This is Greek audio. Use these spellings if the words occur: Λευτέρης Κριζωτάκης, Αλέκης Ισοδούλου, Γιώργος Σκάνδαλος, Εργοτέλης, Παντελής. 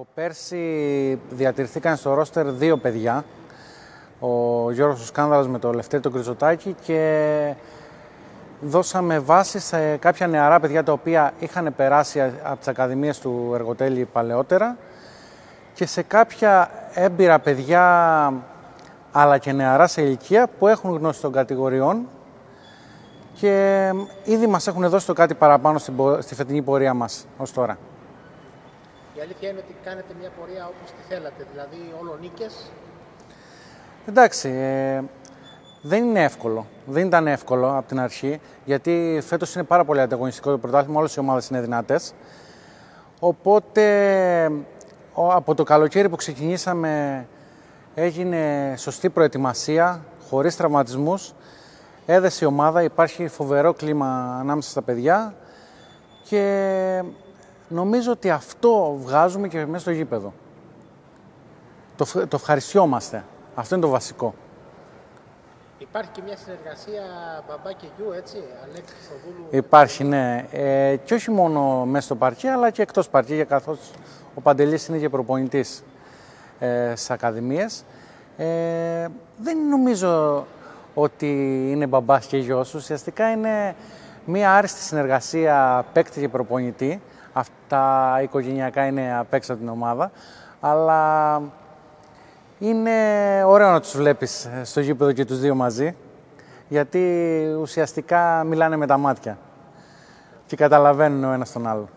Από πέρσι διατηρηθήκαν στο ρόστερ δύο παιδιά, ο Γιώργος Σκάνδαλος με τον Λευτέρη τον Κριζωτάκη, και δώσαμε βάση σε κάποια νεαρά παιδιά τα οποία είχαν περάσει από τις ακαδημίες του Εργοτέλη παλαιότερα και σε κάποια έμπειρα παιδιά αλλά και νεαρά σε ηλικία που έχουν γνώση των κατηγοριών και ήδη μας έχουν δώσει το κάτι παραπάνω στη φετινή πορεία μας ως τώρα. Η αλήθεια είναι ότι κάνετε μια πορεία όπως τη θέλατε, δηλαδή όλο νίκες. Εντάξει, δεν είναι εύκολο. Δεν ήταν εύκολο από την αρχή, γιατί φέτος είναι πάρα πολύ ανταγωνιστικό το πρωτάθλημα, όλες οι ομάδες είναι δυνατές. Οπότε από το καλοκαίρι που ξεκινήσαμε έγινε σωστή προετοιμασία, χωρίς τραυματισμούς. Έδεσε η ομάδα, υπάρχει φοβερό κλίμα ανάμεσα στα παιδιά και νομίζω ότι αυτό βγάζουμε και μέσα στο γήπεδο. Το ευχαριστιόμαστε. Αυτό είναι το βασικό. Υπάρχει και μια συνεργασία μπαμπά και γιου, έτσι, Αλέκη Ισοδούλου. Υπάρχει, ναι. Και όχι μόνο μέσα στο παρκέ, αλλά και εκτός παρκέ, καθώς ο Παντελής είναι και προπονητής στις ακαδημίες. Δεν νομίζω ότι είναι μπαμπάς και γιος. Ουσιαστικά είναι μια άριστη συνεργασία παίκτη και προπονητή. Αυτά οικογενειακά είναι απ' έξω από την ομάδα, αλλά είναι ωραίο να τους βλέπεις στο γήπεδο και τους δύο μαζί, γιατί ουσιαστικά μιλάνε με τα μάτια και καταλαβαίνουν ο ένας τον άλλο.